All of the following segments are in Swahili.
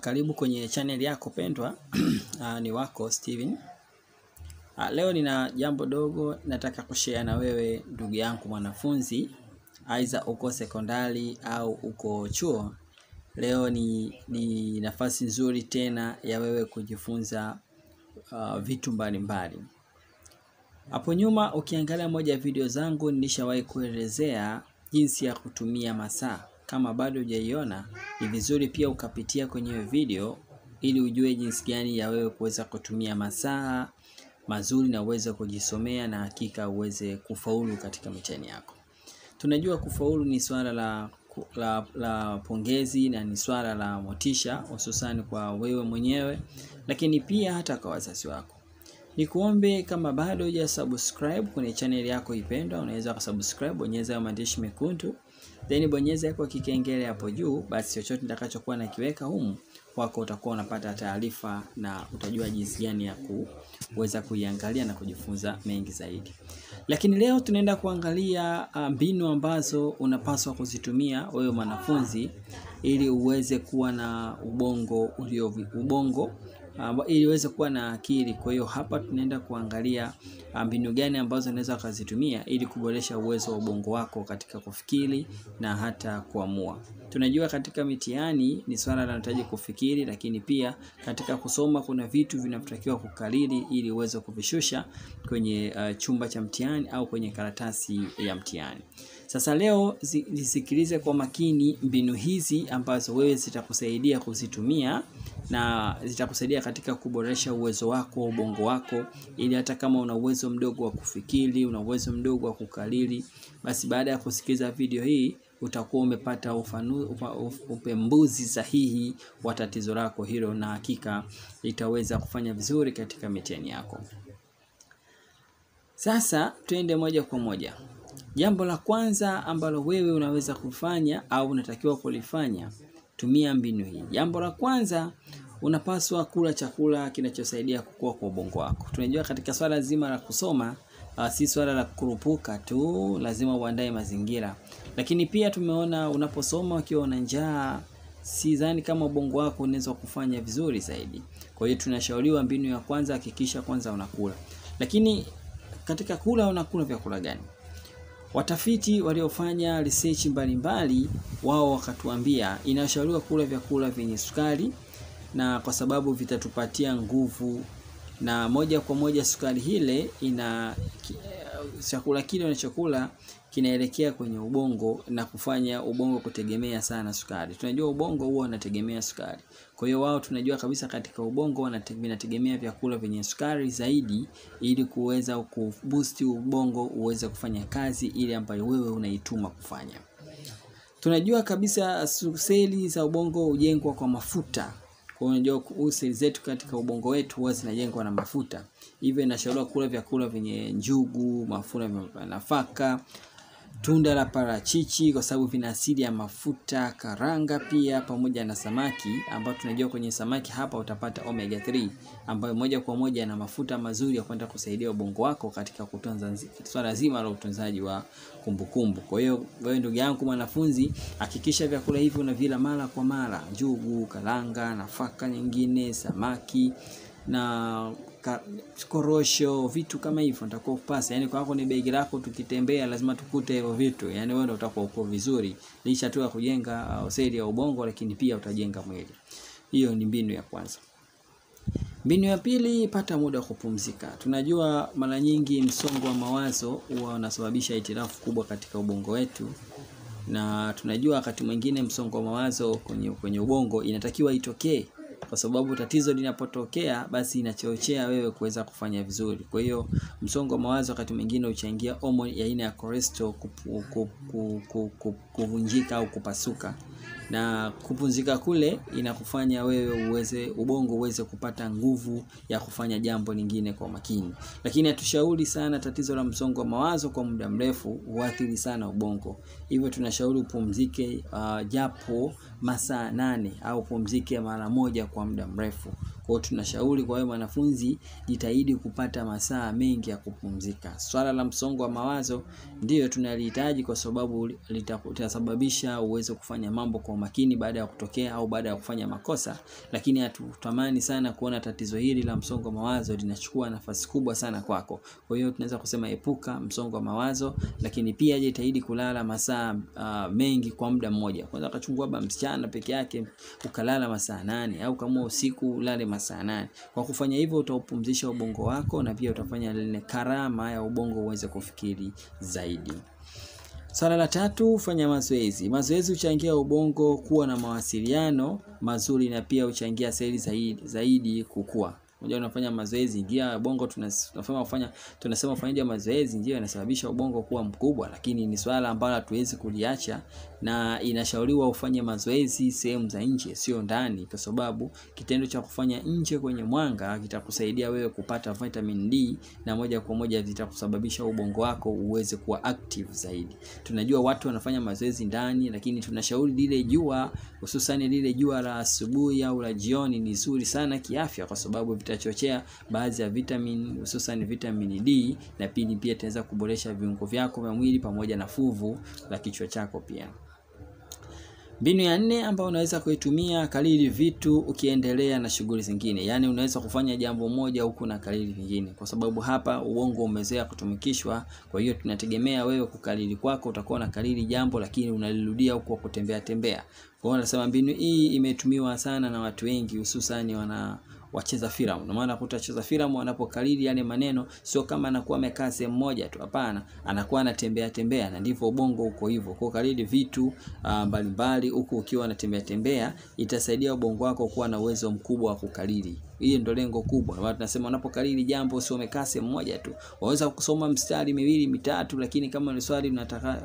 Karibu kwenye channel yako pendwa. Ni wako Steven. Leo nina jambo dogo nataka kushare na wewe ndugu yangu mwanafunzi, aidha uko sekondari au uko chuo. Leo ni nafasi nzuri tena ya wewe kujifunza vitu mbalimbali. Hapo nyuma ukiangalia moja video zangu nilishawahi kuelezea jinsi ya kutumia masaa. Kama bado hujaiona, ni vizuri pia ukapitia kwenye video ili ujue jinsi gani ya wewe kuweza kutumia masaa mazuri na uweze kujisomea na hakika uweze kufaulu katika mitihani yako. Tunajua kufaulu ni swala la pongezi na ni swala la motisha, hususan kwa wewe mwenyewe lakini pia hata kwa wazazi wako. Nikuombe kama bado hujasubscribe kwenye channel yako ipendwa, unaweza kusubscribe, bonyeza maandishi mekundu, then bonyeza yako kikengele hapo juu. Basi chochote nitakachokuwa nakiweka humu wako utakuwa unapata taarifa na utajua jinsi gani ya kuweza kuiangalia na kujifunza mengi zaidi. Lakini leo tunaenda kuangalia mbinu ambazo unapaswa kuzitumia wewe mwanafunzi ili uweze kuwa na ubongo ili uweze kuwa na akili. Kwa hiyo hapa tunaenda kuangalia mbinu gani ambazo unaweza kuzitumia ili kuboresha uwezo wa ubongo wako katika kufikiri na hata kuamua. Tunajua katika mitihani ni swala linalotaji kufikiri, lakini pia katika kusoma kuna vitu vinavyotakiwa kukariri ili uweze kuvishusha kwenye chumba cha mtihani au kwenye karatasi ya mtihani. Sasa leo nisikilize kwa makini mbinu hizi ambazo wewe zitakusaidia kuzitumia na zitakusaidia katika kuboresha uwezo wako, ubongo wako, ili hata kama una uwezo mdogo wa kufikiri, una uwezo mdogo wa kukariri, basi baada ya kusikiliza video hii utakuwa umepata upembuzi sahihi wa tatizo lako hilo na hakika itaweza kufanya vizuri katika mitihani yako. Sasa tuende moja kwa moja. Jambo la kwanza ambalo wewe unaweza kufanya au unatakiwa kulifanya, tumia mbinu hii. Jambo la kwanza, unapaswa kula chakula kinachosaidia kukua kwa ubongo wako. Tunajua katika swala zima la kusoma si swala la kurupuka tu, lazima uandae mazingira. Lakini pia tumeona unaposoma ukiwa na njaa, sidhani kama ubongo wako unaweza kufanya vizuri zaidi. Kwa hiyo tunashauriwa mbinu ya kwanza, hakikisha kwanza unakula. Lakini katika kula, unakula vyakula gani? Watafiti waliofanya research mbalimbali wao wakatuambia inashauriwa kula vyakula vyenye sukari, na kwa sababu vitatupatia nguvu na moja kwa moja sukari ile chakula kile unachokula kinaelekea kwenye ubongo na kufanya ubongo kutegemea sana sukari. Tunajua ubongo huwa unategemea sukari. Kwa hiyo wao tunajua kabisa katika ubongo wanategemea vyakula vyenye sukari zaidi ili kuweza kuboost ubongo uweze kufanya kazi ile ambayo wewe unaituma kufanya. Tunajua kabisa seli za ubongo hujengwa kwa mafuta. Kwa hiyo seli zetu katika ubongo wetu huwa zinajengwa na mafuta. Hivyo inashauriwa kula vyakula vyenye njugu, mafuta ya nafaka, tunda la parachichi kwa sababu vina asidi ya mafuta, karanga pia pamoja na samaki, ambao tunajua kwenye samaki hapa utapata omega 3 ambayo moja kwa moja na mafuta mazuri ya kwenda kusaidia ubongo wako katika kutunza swala zima la utunzaji wa kumbukumbu. Kwa hiyo wewe ndugu yangu mwanafunzi, hakikisha vyakula hivi unavila mara kwa mara: njugu, karanga, nafaka nyingine, samaki na korosho, vitu kama hivyo nitakuwa kupasa. Yani kwa wako ni begi lako, tukitembea lazima tukute hivyo vitu. Yani wewe utakuwa uko vizuri, licha tu ya kujenga seli ya ubongo lakini pia utajenga mwili. Hiyo ni mbinu ya kwanza. Mbinu ya pili, pata muda wa kupumzika. Tunajua mara nyingi msongo wa mawazo huwa unasababisha hitilafu kubwa katika ubongo wetu, na tunajua wakati mwingine msongo wa mawazo kwenye ubongo inatakiwa itokee, kwa sababu tatizo linapotokea basi inachochea wewe kuweza kufanya vizuri. Kwa hiyo msongo wa mawazo wakati mwingine uchangia homoni ya aina ya cortisol kuvunjika au kupasuka, na kupumzika kule inakufanya wewe ubongo uweze kupata nguvu ya kufanya jambo lingine kwa makini. Lakini hatushauri sana tatizo la msongo wa mawazo kwa muda mrefu, huathiri sana ubongo. Hivyo tunashauri upumzike japo masaa 8 au upumzike mara moja kwa muda mrefu. Kwa hiyo tunashauri kwa wale wanafunzi, jitahidi kupata masaa mengi ya kupumzika. Swala la msongo wa mawazo ndio tunalihitaji kwa sababu litasababisha uwezo kufanya mambo kwa makini baada ya kutokea au baada ya kufanya makosa, lakini hatutamani sana kuona tatizo hili la msongo wa mawazo linachukua nafasi kubwa sana kwako. Kwa hiyo tunaweza kusema epuka msongo wa mawazo, lakini pia jitahidi kulala masaa mengi kwa muda mmoja. Kwanza akachungua baba msichana peke yake ukalala masaa 8 au kama usiku ulale masaa 8. Kwa kufanya hivyo utaupumzisha ubongo wako na pia utafanya ile karama ya ubongo uweze kufikiri zaidi. Swala la 3, fanya mazoezi. Mazoezi huchangia ubongo kuwa na mawasiliano mazuri na pia huchangia seli zaidi kukua. Unajua unafanya mazoezi, ingia ubongo tunasema ufanyaji wa mazoezi ndio inasababisha ubongo kuwa mkubwa, lakini ni swala ambalo hatuwezi kuliacha na inashauriwa ufanye mazoezi sehemu za nje, sio ndani, kwa sababu kitendo cha kufanya nje kwenye mwanga kitakusaidia wewe kupata vitamin D na moja kwa moja vitakusababisha ubongo wako uweze kuwa active zaidi. Tunajua watu wanafanya mazoezi ndani, lakini tunashauri lile jua, hususan lile jua la asubuhi au la jioni ni nzuri sana kiafya kwa sababu itachochea baadhi ya vitamini hususan vitamini D na pia itaweza kuboresha viungo vyako vya mwili pamoja na fuvu la kichwa chako pia. Mbinu ya 4 ambayo unaweza kuitumia, kalili vitu ukiendelea na shughuli zingine. Yaani unaweza kufanya jambo moja huku na kalili vingine, kwa sababu hapa ubongo umezoea kutumikishwa. Kwa hiyo tunategemea wewe kukalili kwako utakuwa na kalili jambo lakini unalirudia huko kutembea tembea. Kwa hiyo nasema mbinu hii imetumiwa sana na watu wengi hususan wacheza filamu. Ndio maana kutacheza filamu wanapokalili yale maneno, sio kama anakuwa amekaa sehemu moja tu, hapana, anakuwa anatembea tembea na ndivyo ubongo uko hivyo. Kwa kalili vitu mbalimbali huko ukiwa anatembea tembea itasaidia ubongo wako kuwa na uwezo mkubwa wa kukalili. Hii ndio lengo kubwa. Watu tunasema unapokalili jambo sio umekaa sehemu moja tu. Waweza kusoma mstari 2 3, lakini kama ni swali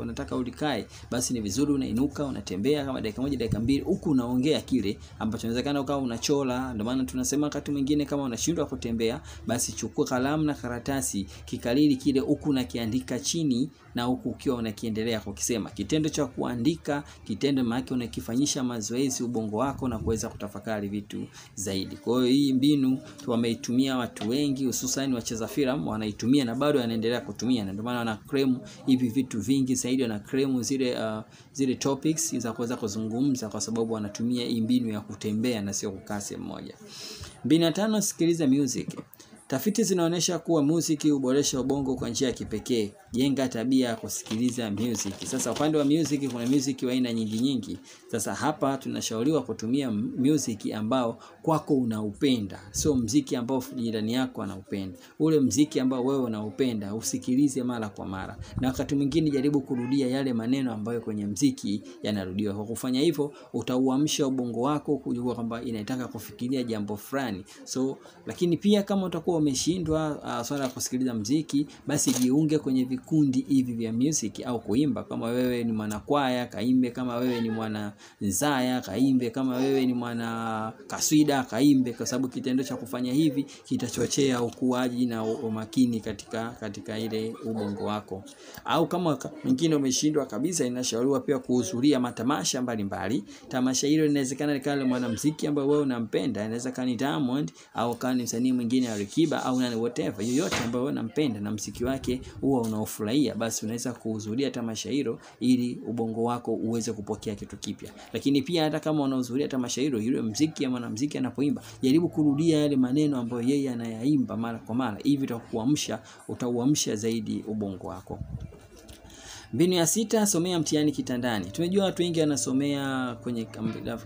unataka ulikae, basi ni vizuri unainuka unatembea kama dakika 1 dakika 2 huku unaongea kile ambacho inawezekana ukawa unachola. Ndio maana tunasema wakati mwingine kama unashindwa kutembea, basi chukua kalamu na karatasi, kikalili kile huku unakiandika chini na huku ukiwa unakiendelea kukisema. Kitendo cha kuandika, kitendo maana unakifanyisha mazoezi ubongo wako na kuweza kutafakari vitu zaidi. Kwa hiyo hii mbinu wameitumia watu wengi hususan wacheza filamu wanaitumia na bado wanaendelea kutumia, na ndio maana wana kremu hivi vitu vingi zaidi, wana kremu zile topics za kuweza kuzungumza kwa sababu wanatumia hii mbinu ya kutembea na sio kukaa sehemu moja. Mbinu ya 5, sikiliza music. Tafiti zinaonesha kuwa muziki huboresha ubongo kwa njia ya kipekee. Jenga tabia ya kusikiliza music. Sasa upande wa music kuna music wa aina nyingi. Sasa hapa tunashauriwa kutumia music ambao kwako unaupenda, sio muziki ambao jirani yako anaupenda. Ule muziki ambao wewe unaupenda usikilize mara kwa mara. Na wakati mwingine jaribu kurudia yale maneno ambayo kwenye muziki yanarudiwa. Kwa kufanya hivyo utauamsha ubongo wako kujua kwamba inataka kufikiria jambo fulani. Lakini pia kama utakuwa umeshindwa swala ya kusikiliza muziki, basi jiunge kwenye vikundi hivi vya music au kuimba. Kama wewe ni mwanakwaya kaimbe, kama wewe ni mwanazaya kaimbe, kama wewe ni mwana kaswida kaimbe, kwa sababu kitendo cha kufanya hivi kitachochea ukuaji na umakini katika ile ubongo wako. Au kama mwingine umeshindwa kabisa, inashauriwa pia kuhudhuria matamasha mbalimbali. Tamasha hilo linawezekana likale mwanamuziki ambaye wewe unampenda, inaweza kani Diamond au kani msanii mwingine Alikiba au nani whatever, yoyote ambaye wewe unampenda na muziki wake huwa unaofurahia, basi unaweza kuhudhuria tamasha hilo ili ubongo wako uweze kupokea kitu kipya. Lakini pia hata kama unahudhuria tamasha hilo, yule muziki ama mwanamuziki anapoimba, jaribu kurudia yale maneno ambayo yeye anayaimba mara kwa mara. Hivi utauamsha zaidi ubongo wako. Mbinu ya 6, somea mtihani kitandani. Tumejua watu wengi wanasomea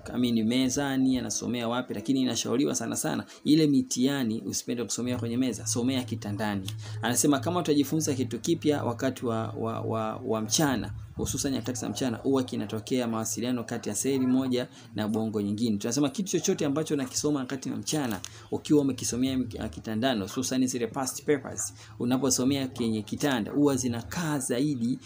kwenye mezani, anasomea wapi, lakini inashauriwa sana sana ile mitihani usipende kusomea kwenye meza, somea kitandani. Anasema kama utajifunza kitu kipya wakati wa mchana, hususan nyakati za mchana huwa kinatokea mawasiliano kati ya seli moja na bongo nyingine. Tunasema kitu chochote ambacho unakisoma wakati wa mchana ukiwa umekisomea kitandani, hususan zile past papers, unaposomea kwenye kitanda huwa zinakaa zaidi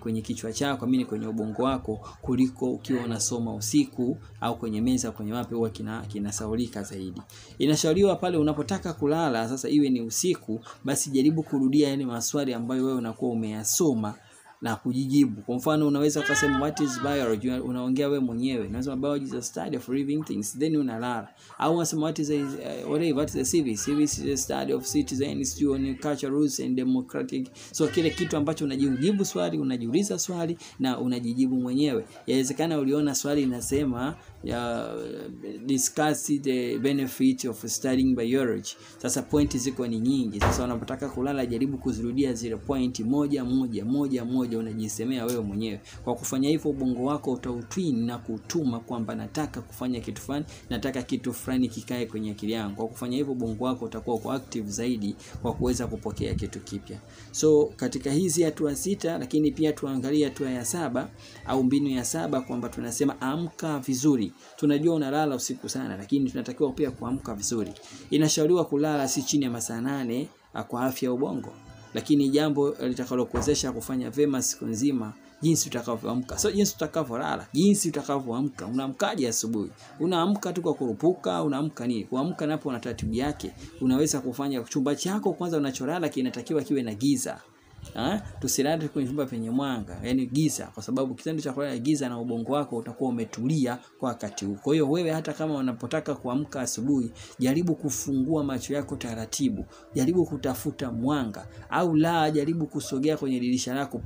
kwenye kichwa chako, mimi kwenye ubongo wako, kuliko ukiwa unasoma usiku au kwenye meza kwenye wapi, huwa kinasaulika zaidi. Inashauriwa pale unapotaka kulala, sasa iwe ni usiku, basi jaribu kurudia yale maswali ambayo wewe unakuwa umeyasoma na kujijibu. Kwa mfano unaweza kusema what is biology, unaongea wewe mwenyewe. Unasema biology is the study of living things, then unalala. Au unasema what is a civics? Civics is the study of citizens, culture, rules and democratic. So kile kitu ambacho unajijibu swali, unajiuliza swali na unajijibu mwenyewe. Yawezekana uliona swali inasema discuss the benefit of studying biology. Sasa pointi ziko ni nyingi. Sasa unapotaka kulala jaribu kuzirudia zile pointi moja moja, unajisemea wewe mwenyewe. Kwa kufanya hivyo ubongo wako utautwin na kutuma kwamba nataka kufanya kitu fulani, nataka kitu fulani kikae kwenye akili yangu. Kwa kufanya hivyo ubongo wako utakuwa kwa active zaidi kwa kuweza kupokea kitu kipya. So katika hizi hatua 6, lakini pia tuangalia hatua ya 7 au mbinu ya 7 kwamba tunasema amka vizuri. Tunajua unalala usiku sana, lakini tunatakiwa pia kuamka vizuri. Inashauriwa kulala si chini ya masaa 8 kwa afya ya ubongo, lakini jambo litakalokuwezesha kufanya vema siku nzima jinsi utakavyoamka. So jinsi utakavyolala, jinsi utakavyoamka. Unaamkaje asubuhi? Unaamka tu kwa kurupuka? Unaamka nini? Kuamka napo una taratibu yake. Unaweza kufanya chumba chako kwanza unacholala kinatakiwa kiwe na giza. Tusilale kwenye chumba penye mwanga, yani giza, kwa sababu kitendo cha kulala giza na ubongo wako utakuwa umetulia kwa wakati huo. Kwa hiyo wewe hata kama unapotaka kuamka asubuhi, jaribu kufungua macho yako taratibu, jaribu kutafuta mwanga, au la jaribu kusogea kwenye dirisha lako,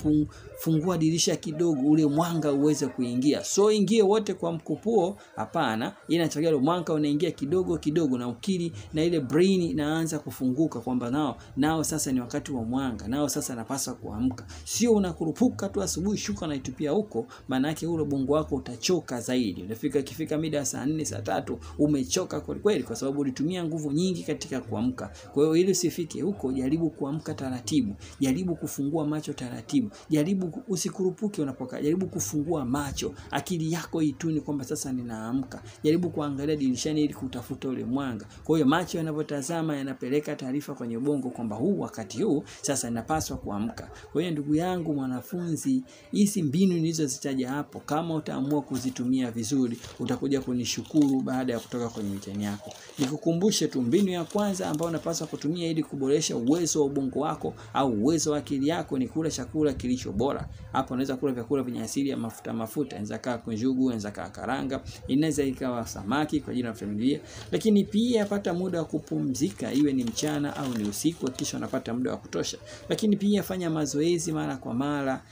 fungua dirisha kidogo ule mwanga uweze kuingia. So ingie wote kwa mkupuo, hapana, inachokia ile mwanga unaingia kidogo kidogo, na ukili na ile brain inaanza kufunguka kwamba nao sasa ni wakati wa mwanga, nao sasa napasa kuamka. Sio unakurupuka tu asubuhi shuka na itupia huko, maana yake ule bongo wako utachoka zaidi. Kifika mida saa 4 saa 3 umechoka kwa kweli, kwa sababu ulitumia nguvu nyingi katika kuamka. Kwa hiyo ili usifike huko, jaribu kuamka taratibu, jaribu kufungua macho taratibu, jaribu usikurupuke unapokaa, jaribu kufungua macho, akili yako ituni kwamba sasa ninaamka, jaribu kuangalia dirishani ili kutafuta ule mwanga. Kwa hiyo macho yanapotazama yanapeleka taarifa kwenye bongo kwamba huu wakati huu sasa ninapaswa kuamka. Kwa hiyo ndugu yangu mwanafunzi, hizi mbinu nilizozitaja hapo, kama utaamua kuzitumia vizuri, utakuja kunishukuru baada ya kutoka kwenye mitihani yako. Nikukumbushe tu mbinu ya kwanza ambayo unapaswa kutumia ili kuboresha uwezo wa ubongo wako au uwezo wa akili yako ni kula chakula kilicho bora. Hapo unaweza kula vyakula vyenye asili ya mafuta, inaweza kaa kunjugu, inaweza kaa karanga, inaweza ikawa samaki kwa ajili ya familia. Lakini pia pata muda wa kupumzika, iwe ni mchana au ni usiku, hakikisha unapata muda wa kutosha. Lakini pia fanya mazoezi mara kwa mara.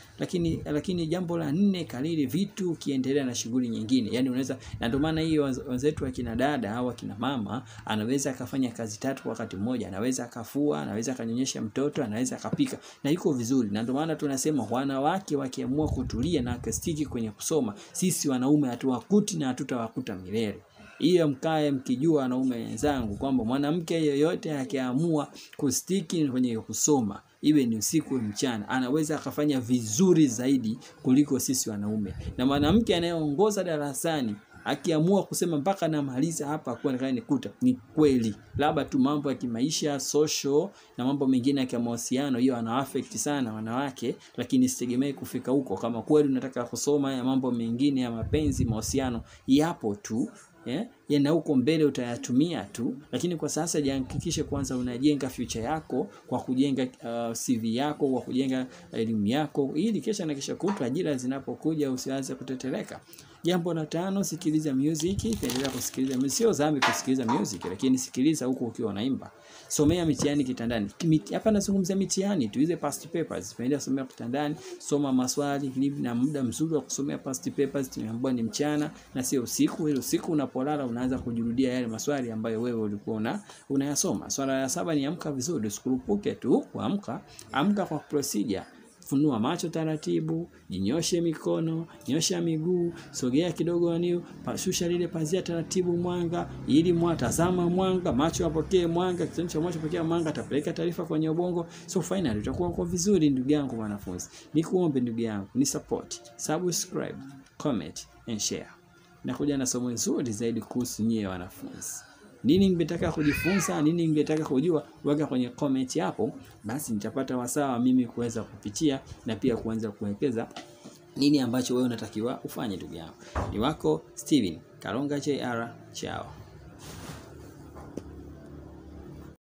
Lakini jambo la 4, kalili vitu ukiendelea na shughuli nyingine. Yani unaweza, na ndio maana hiyo wenzetu akina dada au akina mama anaweza akafanya kazi 3 wakati mmoja. Anaweza akafua, anaweza akanyonyesha mtoto, anaweza akapika, na yuko vizuri. Na ndio maana tunasema wanawake wakiamua kutulia na kustiki kwenye kusoma, sisi wanaume hatuwakuti na hatutawakuta milele. Hiyo mkae mkijua wanaume wenzangu kwamba mwanamke yoyote akiamua kustiki kwenye kusoma, iwe ni usiku mchana, anaweza akafanya vizuri zaidi kuliko sisi wanaume. Na mwanamke anayeongoza darasani akiamua kusema mpaka namaliza hapa kwa nikae nikuta, ni kweli labda tu mambo ya kimaisha, social na mambo mengine ya mahusiano, hiyo ana affect sana wanawake, lakini sitegemee kufika huko. Kama kweli unataka kusoma ya mambo mengine ya mapenzi, mahusiano yapo tu, na huko mbele utayatumia tu. Lakini kwa sasa jihakikishe kwanza unajenga future yako kwa kujenga CV yako, kwa kujenga elimu yako, ili kesha na kesha kutwa ajira zinapokuja usianze kutetereka. Jambo la 5, sikiliza muziki. Endelea kusikiliza muziki, sio dhambi kusikiliza muziki, lakini sikiliza huko ukiwa unaimba. Somea mitihani kitandani. Hapa nazungumzia mitihani tu, hizo past papers. Endelea somea kitandani, soma maswali, na muda mzuri wa kusomea past papers tumeambiwa ni mchana na sio usiku. Hilo usiku unapolala unaanza kujirudia yale maswali ambayo wewe ulikuwa unayasoma. Swala ya 7 ni amka vizuri, usikurupuke tu kuamka. Amka kwa procedure. Funua macho taratibu, jinyoshe mikono, nyosha miguu, sogea kidogo niu, pashusha lile pazia taratibu mwanga, ili mwatazama mwanga, macho yapokee mwanga, kitendo cha macho kupokea mwanga atapeleka taarifa kwenye ubongo. So finally utakuwa uko vizuri ndugu yangu wanafunzi. Nikuombe ndugu yangu, ni support, subscribe, comment and share. Nakuja na somo nzuri zaidi kuhusu nyie wanafunzi. Nini ningetaka kujifunza, nini ningetaka kujua, weka kwenye comment hapo, basi nitapata wasaa mimi kuweza kupitia na pia kuanza kuelekeza nini ambacho wewe unatakiwa ufanye ndugu yako. Ni wako Steven Kalonga JR. Chao.